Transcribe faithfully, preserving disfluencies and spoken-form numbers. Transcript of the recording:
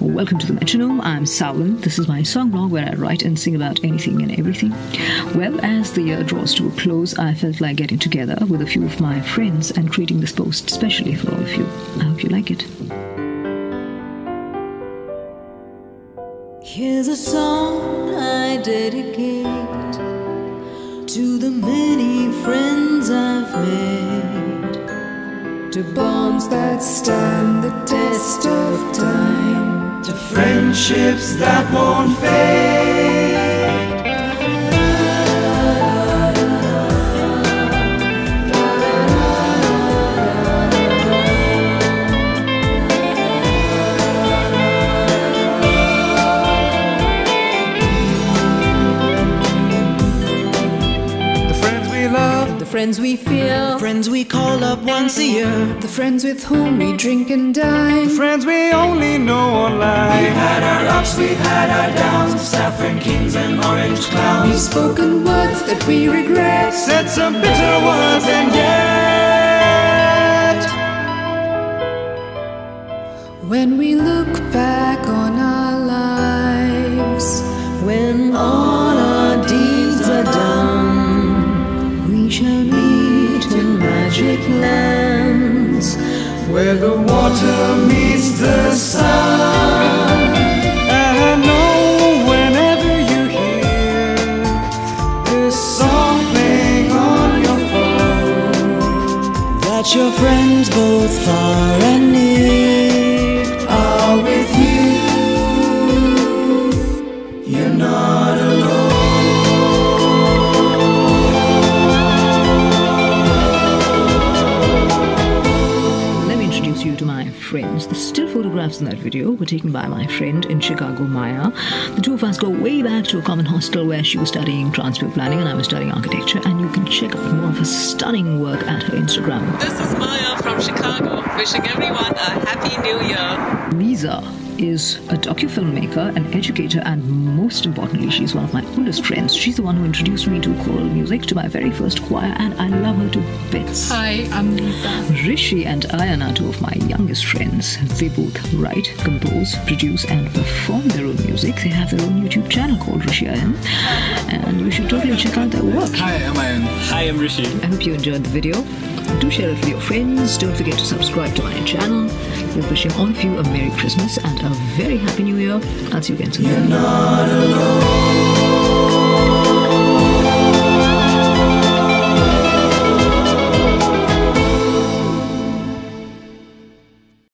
Welcome to the Metronome. I'm Sawan. This is my song blog where I write and sing about anything and everything. Well, as the year draws to a close, I felt like getting together with a few of my friends and creating this post specially for all of you. I hope you like it. Here's a song I dedicate to the many friends I've made, to bonds that stand the test of time, to friendships that won't fade. The friends we love, the friends we fear, the friends we call up once a year, the friends with whom we drink and dine, the friends we only know online. We've had our ups, we've had our downs, saffron kings and orange clowns. We've spoken words that we regret, said some bitter words, and yet when we look back on our lives, when all our deeds are done, we shall meet in magic lands where the water meets the sun. And I know whenever you hear this song playing on your phone, that your friends both far and near are with you. You're not alone. Friends. The still photographs in that video were taken by my friend in Chicago, Maya. The two of us go way back to a common hostel where she was studying transport planning and I was studying architecture, and you can check out more of her stunning work at her Instagram. This is Maya from Chicago, wishing everyone a happy new year. Lisa is a docu-filmmaker, an educator, and most importantly, she's one of my oldest friends. She's the one who introduced me to choral music, to my very first choir, and I love her to bits. Hi, I'm Lisa. Hrishi and Ayan are two of my youngest friends. They both write, compose, produce, and perform their own music. They have their own YouTube channel called Hrishi Ayan, and you should totally check out their work. Hi, I'm Ayan. Hi, I'm Hrishi. I hope you enjoyed the video. Do share it with your friends. Don't forget to subscribe to my channel. We're wishing all of you a Merry Christmas and a very Happy New Year. I'll see you again soon. You're not alone.